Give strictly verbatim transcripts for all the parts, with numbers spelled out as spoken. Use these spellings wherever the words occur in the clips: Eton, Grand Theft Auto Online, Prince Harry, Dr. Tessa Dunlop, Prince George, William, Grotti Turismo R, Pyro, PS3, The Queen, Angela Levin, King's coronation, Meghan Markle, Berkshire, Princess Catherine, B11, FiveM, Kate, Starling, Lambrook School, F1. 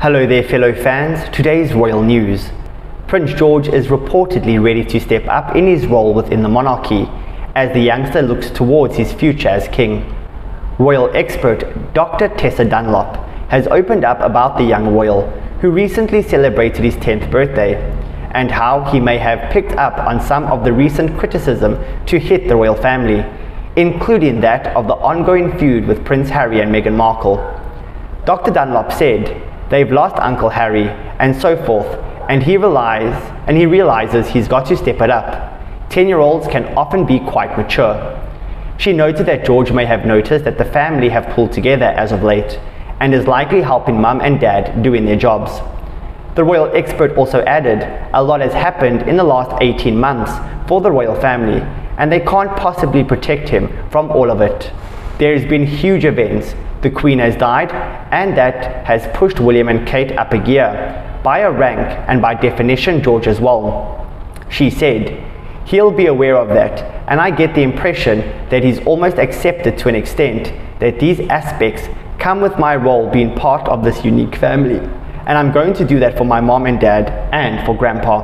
Hello there, fellow fans. Today's royal news. Prince George is reportedly ready to step up in his role within the monarchy as the youngster looks towards his future as king. Royal expert Doctor Tessa Dunlop has opened up about the young royal, who recently celebrated his tenth birthday, and how he may have picked up on some of the recent criticism to hit the royal family, including that of the ongoing feud with Prince Harry and Meghan Markle. Doctor Dunlop said, "They've lost Uncle Harry and so forth, and he relies, and he realizes he's got to step it up. ten-year-olds can often be quite mature." She noted that George may have noticed that the family have pulled together as of late and is likely helping mum and dad doing their jobs. The royal expert also added, "A lot has happened in the last eighteen months for the royal family, and they can't possibly protect him from all of it. There's been huge events. The Queen has died, and that has pushed William and Kate up a gear, by a rank and by definition George as well." She said, "He'll be aware of that, and I get the impression that he's almost accepted to an extent that these aspects come with my role being part of this unique family, and I'm going to do that for my mom and dad and for grandpa."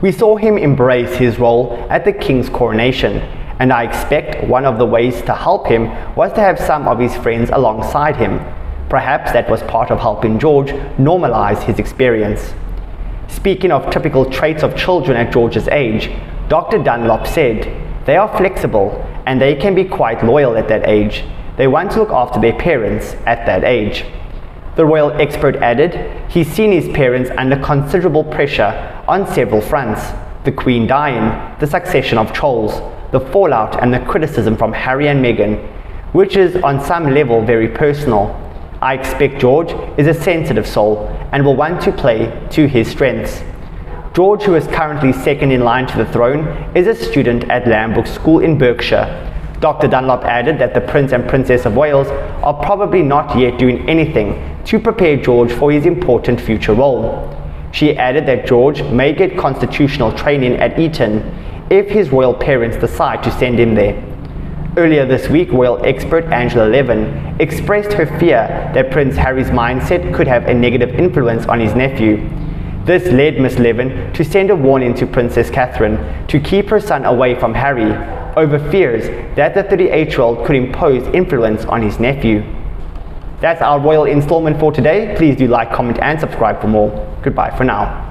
We saw him embrace his role at the King's coronation, and I expect one of the ways to help him was to have some of his friends alongside him. Perhaps that was part of helping George normalize his experience. Speaking of typical traits of children at George's age, Doctor Dunlop said, "They are flexible, and they can be quite loyal at that age. They want to look after their parents at that age." The royal expert added, "He's seen his parents under considerable pressure on several fronts, the Queen dying, the succession of trolls, the fallout and the criticism from Harry and Meghan, which is on some level very personal. I expect George is a sensitive soul and will want to play to his strengths." George, who is currently second in line to the throne, is a student at Lambrook School in Berkshire. Doctor Dunlop added that the Prince and Princess of Wales are probably not yet doing anything to prepare George for his important future role. She added that George may get constitutional training at Eton if his royal parents decide to send him there. Earlier this week, royal expert Angela Levin expressed her fear that Prince Harry's mindset could have a negative influence on his nephew. This led Miss Levin to send a warning to Princess Catherine to keep her son away from Harry, over fears that the thirty-eight-year-old could impose influence on his nephew. That's our royal installment for today. Please do like, comment and subscribe for more. Goodbye for now.